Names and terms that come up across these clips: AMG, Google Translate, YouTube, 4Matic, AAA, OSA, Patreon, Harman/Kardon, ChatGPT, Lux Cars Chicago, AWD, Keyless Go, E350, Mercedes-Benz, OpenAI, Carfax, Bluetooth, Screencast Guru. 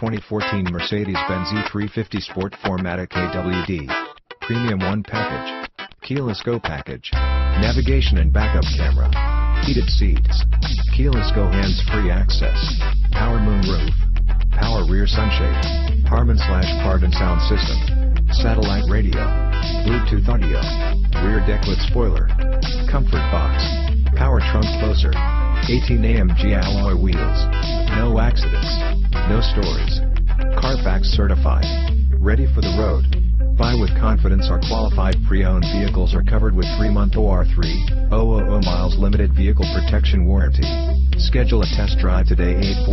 2014 Mercedes-Benz E350 Sport 4Matic AWD Premium 1 Package, Keyless Go Package, Navigation and Backup Camera, Heated Seats, Keyless Go Hands-Free Access, Power Moonroof, Power Rear Sunshade, Harman/Kardon Sound System, Satellite Radio, Bluetooth Audio, Rear Deck with Spoiler, Comfort Box, Power Trunk Closer, 18 AMG alloy wheels, no accidents, no stories, Carfax certified, ready for the road. Buy with confidence. Our qualified pre-owned vehicles are covered with 3-month or 3,000 miles limited vehicle protection warranty. Schedule a test drive today. 847-947-2900.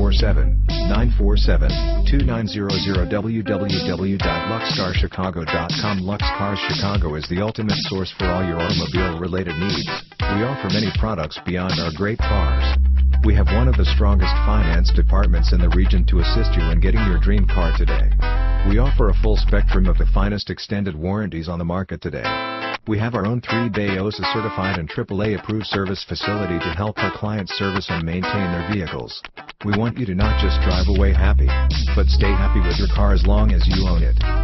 www.luxcarchicago.com. Lux Cars Chicago is the ultimate source for all your automobile-related needs. We offer many products beyond our great cars. We have one of the strongest finance departments in the region to assist you in getting your dream car today. We offer a full spectrum of the finest extended warranties on the market today. We have our own 3-day OSA certified and AAA approved service facility to help our clients service and maintain their vehicles. We want you to not just drive away happy, but stay happy with your car as long as you own it.